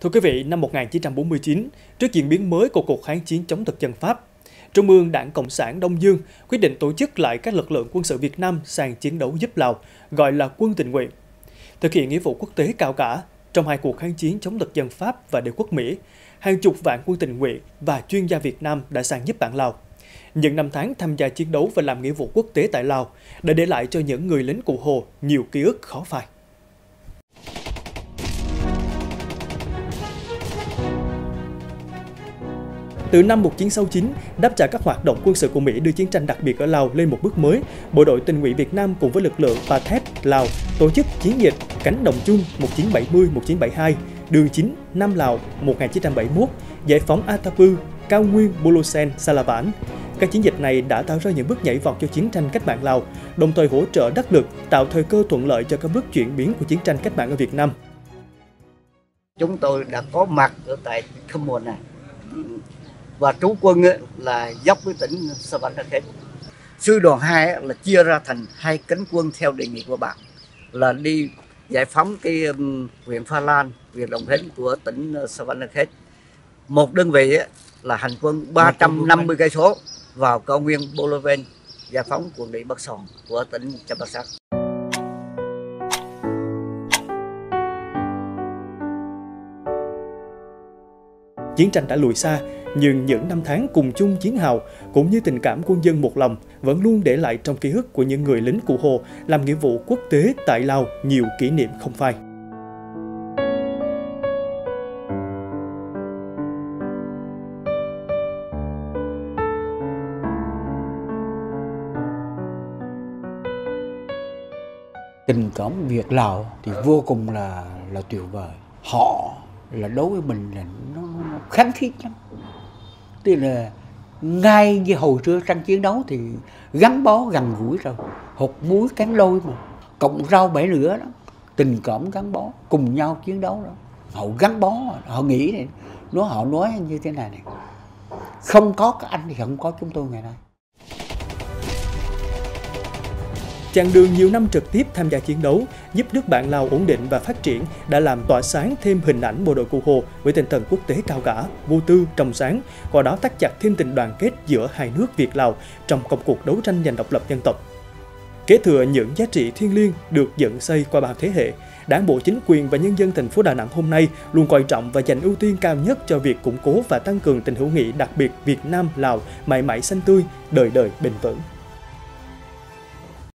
Thưa quý vị, năm 1949, trước diễn biến mới của cuộc kháng chiến chống thực dân Pháp, Trung ương Đảng Cộng sản Đông Dương quyết định tổ chức lại các lực lượng quân sự Việt Nam sang chiến đấu giúp Lào, gọi là quân tình nguyện. Thực hiện nghĩa vụ quốc tế cao cả, trong hai cuộc kháng chiến chống thực dân Pháp và đế quốc Mỹ, hàng chục vạn quân tình nguyện và chuyên gia Việt Nam đã sang giúp bạn Lào. Những năm tháng tham gia chiến đấu và làm nghĩa vụ quốc tế tại Lào đã để lại cho những người lính cụ Hồ nhiều ký ức khó phai. Từ năm 1969, đáp trả các hoạt động quân sự của Mỹ đưa chiến tranh đặc biệt ở Lào lên một bước mới, Bộ đội Tình nguyện Việt Nam cùng với lực lượng Pathet Lào tổ chức chiến dịch Cánh Đồng Chung 1970-1972, Đường 9, Nam Lào 1971, Giải phóng Atapu, Cao nguyên Bulusen, Salavan. Các chiến dịch này đã tạo ra những bước nhảy vọt cho chiến tranh cách mạng Lào, đồng thời hỗ trợ đắc lực, tạo thời cơ thuận lợi cho các bước chuyển biến của chiến tranh cách mạng ở Việt Nam. Chúng tôi đã có mặt ở tại Khăm Muộn này. Và trú quân là dốc với tỉnh Savanakhet. Sư đoàn 2 là chia ra thành hai cánh quân theo đề nghị của bạn, là đi giải phóng cái huyện Pha Lan, huyện Đồng Hến của tỉnh Savanakhet. Một đơn vị là hành quân 350 cây số vào cao nguyên Boloven, giải phóng quận Địa Bắc Sòn của tỉnh Champasak. Chiến tranh đã lùi xa, nhưng những năm tháng cùng chung chiến hào cũng như tình cảm quân dân một lòng vẫn luôn để lại trong ký ức của những người lính cụ Hồ làm nghĩa vụ quốc tế tại Lào nhiều kỷ niệm không phai. Tình cảm Việt Lào thì vô cùng là tuyệt vời. Họ là đối với mình là nó kháng khít lắm. Tức là ngay như hồi xưa trong chiến đấu thì gắn bó gần gũi rồi, hột muối cán lôi mà, cộng rau bẻ lửa đó, tình cảm gắn bó, cùng nhau chiến đấu đó. Họ gắn bó, họ nghĩ này, họ nói như thế này này, không có các anh thì không có chúng tôi ngày nay. Chặng đường nhiều năm trực tiếp tham gia chiến đấu, giúp nước bạn Lào ổn định và phát triển đã làm tỏa sáng thêm hình ảnh bộ đội cụ Hồ với tinh thần quốc tế cao cả, vô tư, trong sáng, qua đó thắt chặt thêm tình đoàn kết giữa hai nước Việt-Lào trong công cuộc đấu tranh giành độc lập dân tộc. Kế thừa những giá trị thiêng liêng được dựng xây qua bao thế hệ, Đảng bộ chính quyền và nhân dân thành phố Đà Nẵng hôm nay luôn coi trọng và dành ưu tiên cao nhất cho việc củng cố và tăng cường tình hữu nghị đặc biệt Việt Nam-Lào mãi mãi xanh tươi, đời đời bền vững.